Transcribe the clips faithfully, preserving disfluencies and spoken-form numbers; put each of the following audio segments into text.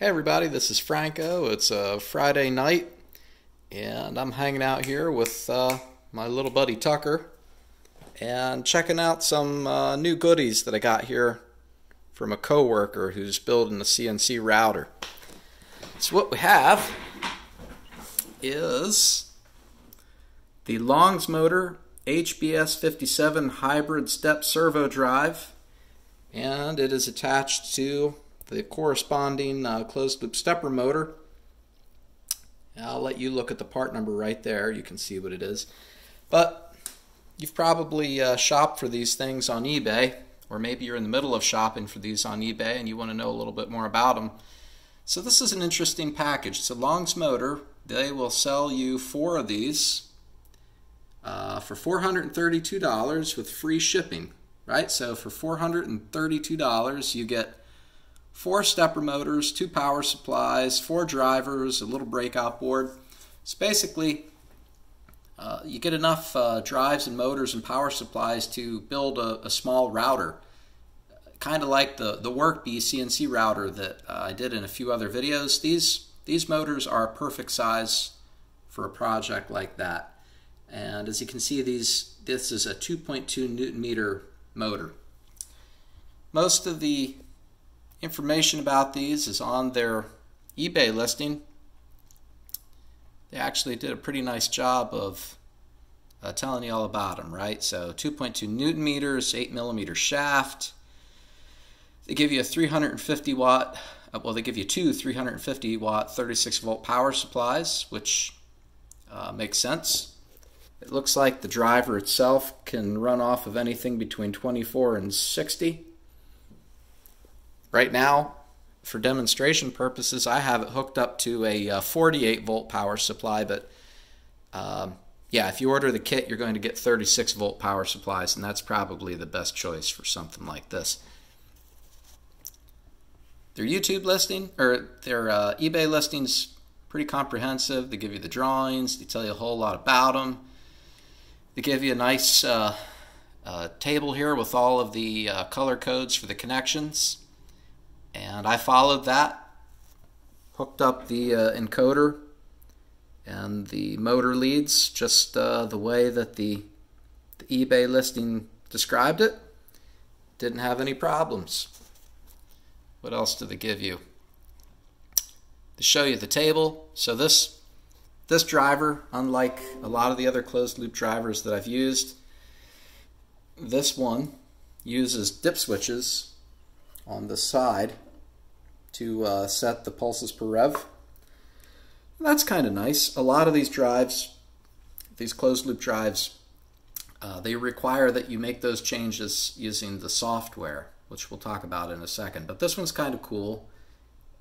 Hey everybody, this is Franco. It's a Friday night and I'm hanging out here with uh, my little buddy Tucker and checking out some uh, new goodies that I got here from a coworker who's building a C N C router. So what we have is the Longs Motor H B S fifty-seven hybrid step servo drive, and it is attached to the corresponding uh, closed-loop stepper motor. I'll let you look at the part number right there. You can see what it is. But you've probably uh, shopped for these things on eBay, or maybe you're in the middle of shopping for these on eBay and you want to know a little bit more about them. So this is an interesting package. So Longs Motor, they will sell you four of these uh, for four hundred thirty-two dollars with free shipping, right? So for four hundred thirty-two dollars you get four stepper motors, two power supplies, four drivers, a little breakout board. So basically, uh, you get enough uh, drives and motors and power supplies to build a, a small router, kind of like the, the Workbee C N C router that uh, I did in a few other videos. These, these motors are a perfect size for a project like that. And as you can see, these this is a two point two newton meter motor. Most of the information about these is on their eBay listing. They actually did a pretty nice job of uh, telling you all about them, right? So two point two newton meters, eight millimeter shaft. They give you a three hundred fifty watt, uh, well, they give you two three hundred fifty watt thirty-six volt power supplies, which uh, makes sense. It looks like the driver itself can run off of anything between twenty-four and sixty. Right now, for demonstration purposes, I have it hooked up to a uh, forty-eight volt power supply, but um, yeah, if you order the kit, you're going to get thirty-six volt power supplies, and that's probably the best choice for something like this. Their YouTube listing, or their uh, eBay listing's pretty comprehensive. They give you the drawings, they tell you a whole lot about them. They give you a nice uh, uh, table here with all of the uh, color codes for the connections. And I followed that, hooked up the uh, encoder and the motor leads just uh, the way that the, the eBay listing described it. Didn't have any problems. What else do they give you? They show you the table. So this, this driver, unlike a lot of the other closed-loop drivers that I've used, this one uses dip switches on the side to uh, set the pulses per rev. And that's kind of nice. A lot of these drives, these closed loop drives, uh, they require that you make those changes using the software, which we'll talk about in a second. But this one's kind of cool.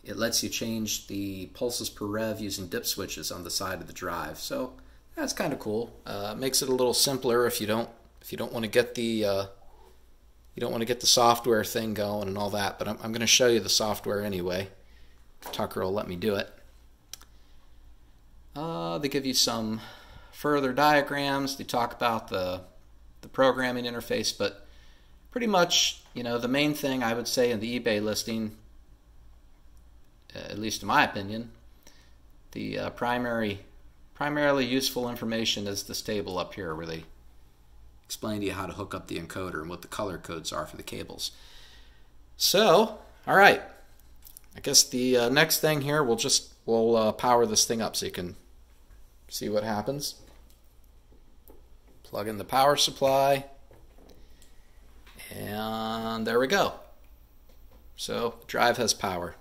It lets you change the pulses per rev using dip switches on the side of the drive. So that's kind of cool. Uh, makes it a little simpler if you don't if you don't want to get the uh, You don't want to get the software thing going and all that, but I'm, I'm going to show you the software anyway. Tucker will let me do it. Uh, they give you some further diagrams. They talk about the, the programming interface, but pretty much, you know, the main thing I would say in the eBay listing, at least in my opinion, the uh, primary, primarily useful information is this table up here where they explain to you how to hook up the encoder and what the color codes are for the cables. So, all right, I guess the uh, next thing here, we'll just we'll uh, power this thing up so you can see what happens. Plug in the power supply, and there we go. So, the drive has power,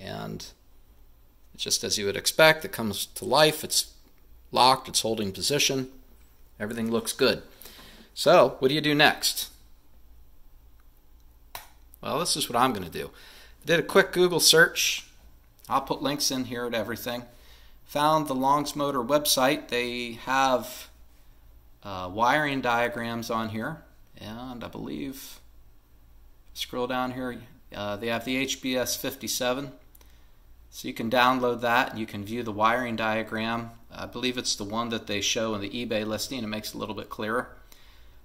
and just as you would expect, it comes to life. It's locked. It's holding position. Everything looks good. So, what do you do next? Well, this is what I'm going to do. I did a quick Google search. I'll put links in here to everything. Found the Longs Motor website. They have uh, wiring diagrams on here. And I believe, scroll down here, uh, they have the H B S fifty-seven. So you can download that and you can view the wiring diagram. I believe it's the one that they show in the eBay listing. It makes it a little bit clearer.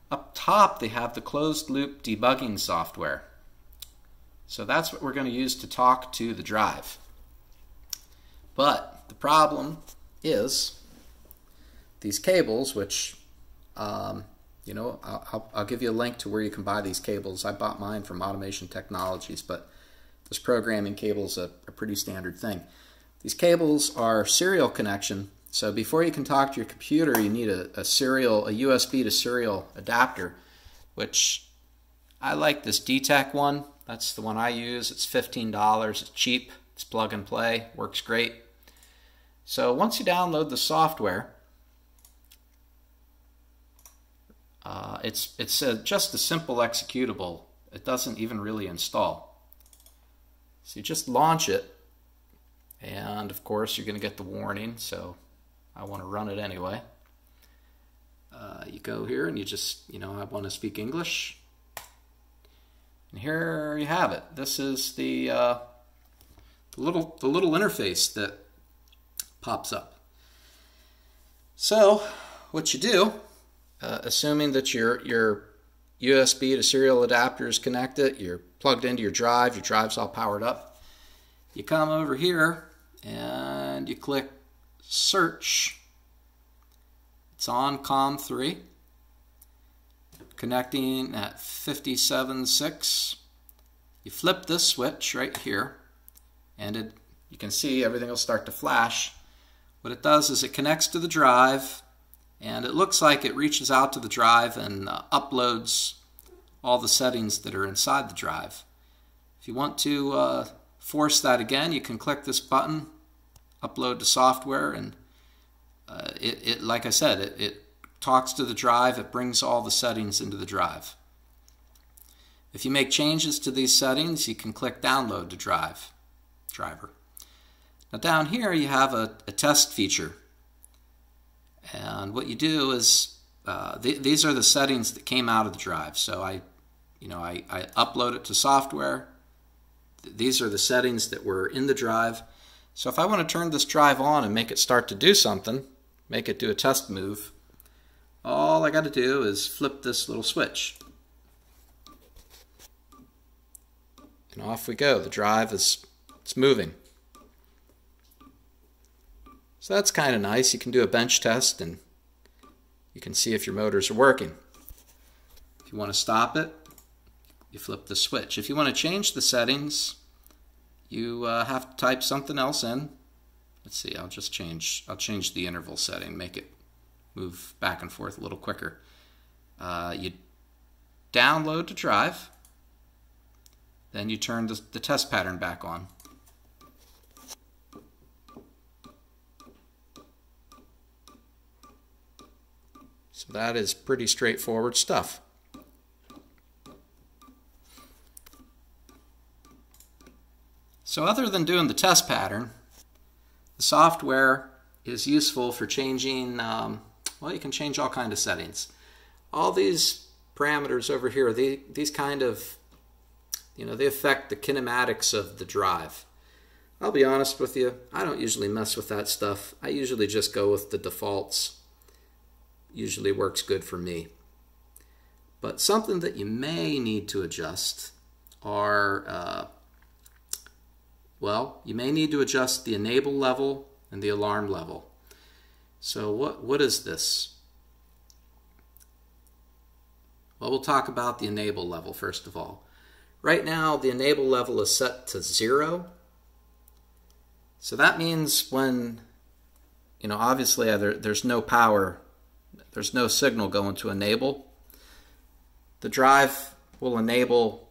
Up top, they have the closed-loop debugging software. So that's what we're going to use to talk to the drive. But the problem is these cables, which, um, you know, I'll, I'll give you a link to where you can buy these cables. I bought mine from Automation Technologies, but this programming cable is a, a pretty standard thing. These cables are serial connection, so before you can talk to your computer, you need a, a serial, a U S B to serial adapter, which I like this D T E C one. That's the one I use. It's fifteen dollars. It's cheap. It's plug and play. Works great. So once you download the software, uh, it's it's a, just a simple executable. It doesn't even really install. So you just launch it, and of course you're going to get the warning. So I want to run it anyway. Uh, you go here and you just, you know, I want to speak English. And here you have it. This is the, uh, the little the little interface that pops up. So what you do, uh, assuming that your your U S B to serial adapter is connected, you're plugged into your drive, your drive's all powered up, you come over here and you click search. It's on COM three, connecting at fifty-seven point six. You flip this switch right here and it, you can see everything will start to flash. What it does is it connects to the drive, and it looks like it reaches out to the drive and uh, uploads all the settings that are inside the drive. If you want to uh, force that again, you can click this button, upload to software, and uh, it, it, like I said, it, it talks to the drive, it brings all the settings into the drive. If you make changes to these settings, you can click download to drive, driver. Now down here you have a, a test feature, and what you do is uh, th these are the settings that came out of the drive. So I, you know, I, I upload it to software. Th these are the settings that were in the drive. So if I want to turn this drive on and make it start to do something, make it do a test move, all I got to do is flip this little switch, and off we go. The drive is it's moving. So that's kind of nice. You can do a bench test and you can see if your motors are working. If you want to stop it, you flip the switch. If you want to change the settings, you uh, have to type something else in. Let's see, I'll just change, I'll change the interval setting, make it move back and forth a little quicker. Uh, you download to drive, then you turn the, the test pattern back on. So that is pretty straightforward stuff. So other than doing the test pattern, the software is useful for changing, um, well, you can change all kinds of settings. All these parameters over here, they, these kind of, you know, they affect the kinematics of the drive. I'll be honest with you, I don't usually mess with that stuff. I usually just go with the defaults. Usually works good for me. But something that you may need to adjust are, uh, well, you may need to adjust the enable level and the alarm level. So what, what is this? Well, we'll talk about the enable level first of all. Right now, the enable level is set to zero. So that means when, you know, obviously there, there's no power, there's no signal going to enable. The drive will enable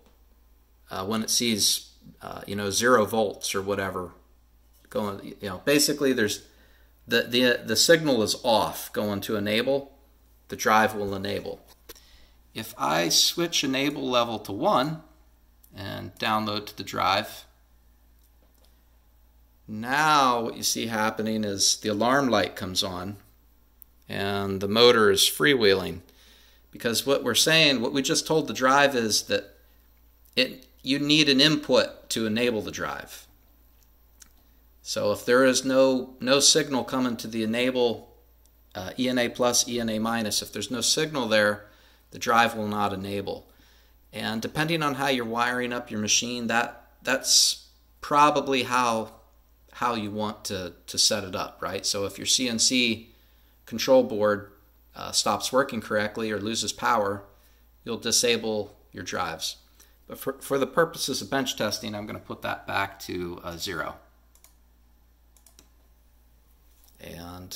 uh, when it sees, uh, you know, zero volts or whatever going. You know, basically, there's the the the signal is off going to enable. The drive will enable. If I switch enable level to one and download to the drive, now what you see happening is the alarm light comes on. And the motor is freewheeling, because what we're saying, what we just told the drive is that it you need an input to enable the drive. So if there is no no signal coming to the enable, uh, E N A plus, E N A minus, if there's no signal there, the drive will not enable. And depending on how you're wiring up your machine, that that's probably how how you want to, to set it up, right? So if your C N C control board uh, stops working correctly or loses power, you'll disable your drives. But for, for the purposes of bench testing, I'm going to put that back to uh, zero. And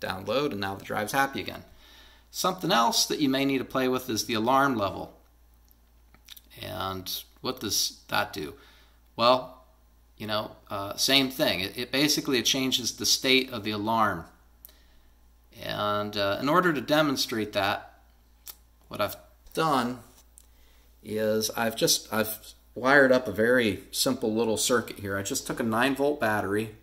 download, and now the drive's happy again. Something else that you may need to play with is the alarm level. And what does that do? Well, you know, uh, same thing. It, it basically it changes the state of the alarm. And uh, in order to demonstrate that, what I've done is I've just I've wired up a very simple little circuit here. I just took a nine volt battery,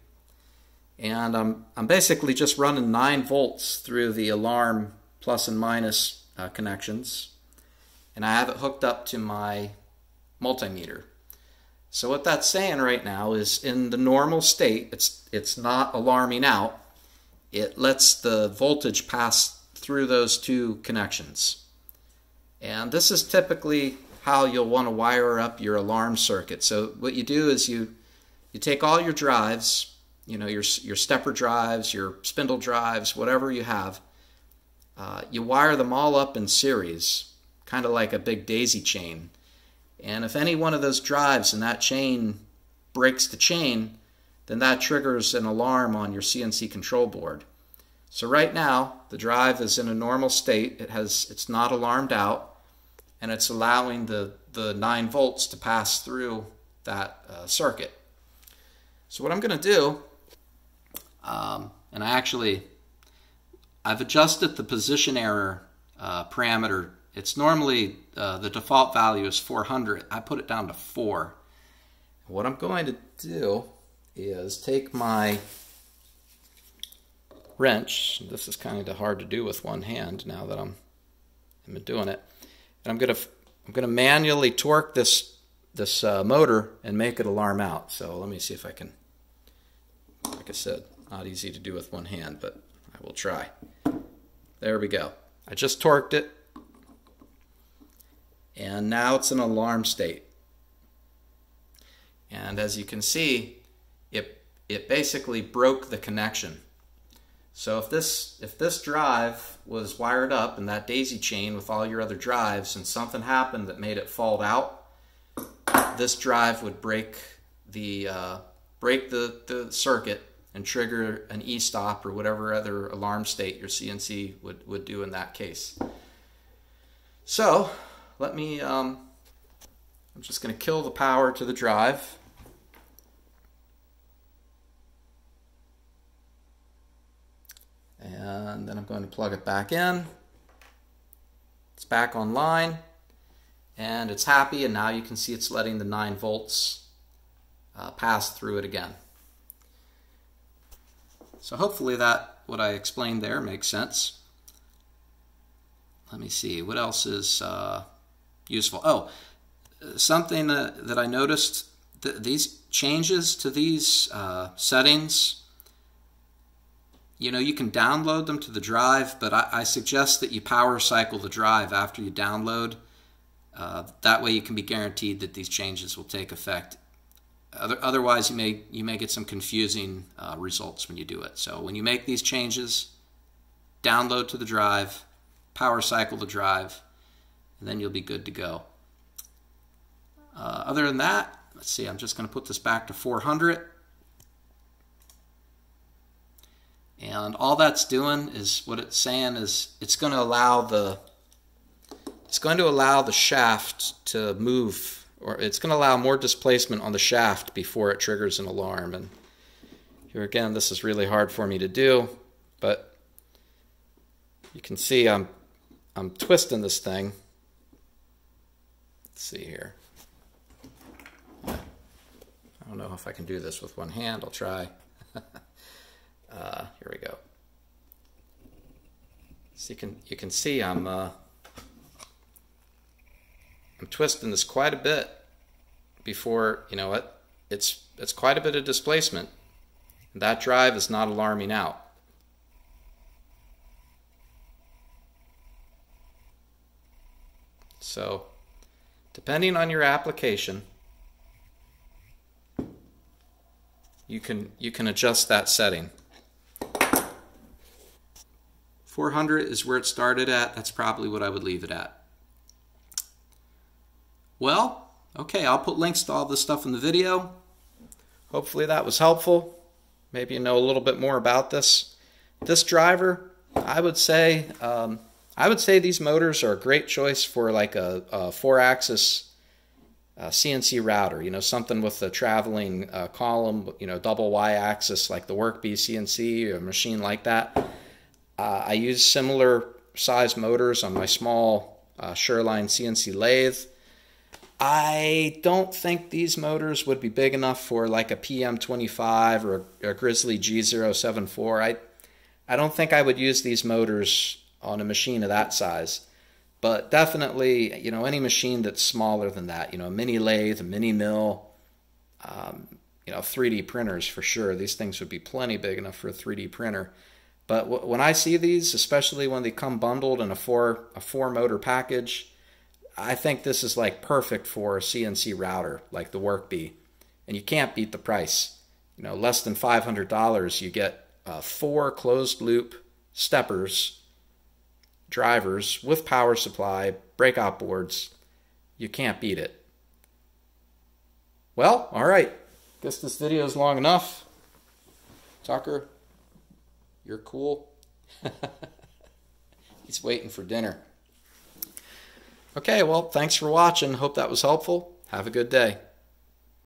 and I'm I'm basically just running nine volts through the alarm plus and minus uh, connections, and I have it hooked up to my multimeter. So what that's saying right now is, in the normal state, it's it's not alarming out. It lets the voltage pass through those two connections. And this is typically how you'll want to wire up your alarm circuit. So what you do is you you take all your drives, you know, your your stepper drives, your spindle drives, whatever you have, uh, you wire them all up in series, kind of like a big daisy chain. And if any one of those drives in that chain breaks the chain, then that triggers an alarm on your C N C control board. So right now, the drive is in a normal state. It has, it's not alarmed out, and it's allowing the, the nine volts to pass through that uh, circuit. So what I'm going to do, um, and I actually, I've adjusted the position error uh, parameter. It's normally, uh, the default value is four hundred. I put it down to four. What I'm going to do is take my wrench. This is kind of hard to do with one hand now that I'm, I'm doing it. And I'm gonna I'm gonna manually torque this this uh, motor and make it alarm out. So let me see if I can. Like I said, not easy to do with one hand, but I will try. There we go. I just torqued it, and now it's in alarm state. And as you can see, it it basically broke the connection. So if this if this drive was wired up in that daisy chain with all your other drives, and something happened that made it fault out, this drive would break the uh, break the, the circuit and trigger an e-stop or whatever other alarm state your C N C would would do in that case. So let me. Um, I'm just going to kill the power to the drive. And then I'm going to plug it back in. It's back online, and it's happy, and now you can see it's letting the nine volts uh, pass through it again. So hopefully that, what I explained there, makes sense. Let me see, what else is uh, useful? Oh, something that, that I noticed, th these changes to these uh, settings, you know, you can download them to the drive, but I, I suggest that you power cycle the drive after you download. Uh, that way you can be guaranteed that these changes will take effect. Other, otherwise, you may, you may get some confusing uh, results when you do it. So when you make these changes, download to the drive, power cycle the drive, and then you'll be good to go. Uh, other than that, let's see, I'm just going to put this back to four hundred. And all that's doing is, what it's saying is, it's going to allow the it's going to allow the shaft to move, or it's going to allow more displacement on the shaft before it triggers an alarm. And here again, this is really hard for me to do, but you can see I'm I'm twisting this thing. Let's see here. I don't know if I can do this with one hand. I'll try. Uh, here we go. So you can you can see I'm uh, I'm twisting this quite a bit before, you know, it it's it's quite a bit of displacement. That drive is not alarming out. So, depending on your application, you can you can adjust that setting. four hundred is where it started at. That's probably what I would leave it at. Well, okay, I'll put links to all this stuff in the video. Hopefully that was helpful. Maybe you know a little bit more about this. This driver, I would say, um, I would say these motors are a great choice for like a, a four-axis uh, C N C router. You know, something with a traveling uh, column, you know, double Y-axis, like the Workbee C N C or a machine like that. Uh, I use similar size motors on my small uh, Sherline C N C lathe. I don't think these motors would be big enough for like a P M twenty-five or a Grizzly G zero seven four. I, I don't think I would use these motors on a machine of that size. But definitely, you know, any machine that's smaller than that, you know, a mini lathe, a mini mill, um, you know, three D printers for sure. These things would be plenty big enough for a three D printer. But w when I see these, especially when they come bundled in a four a four motor package, I think this is like perfect for a C N C router like the Workbee, and you can't beat the price. You know, less than five hundred dollars, you get uh, four closed loop steppers, drivers with power supply, breakout boards. You can't beat it. Well, all right. Guess this video is long enough. Tucker, you're cool. He's waiting for dinner. Okay, well, thanks for watching. Hope that was helpful. Have a good day.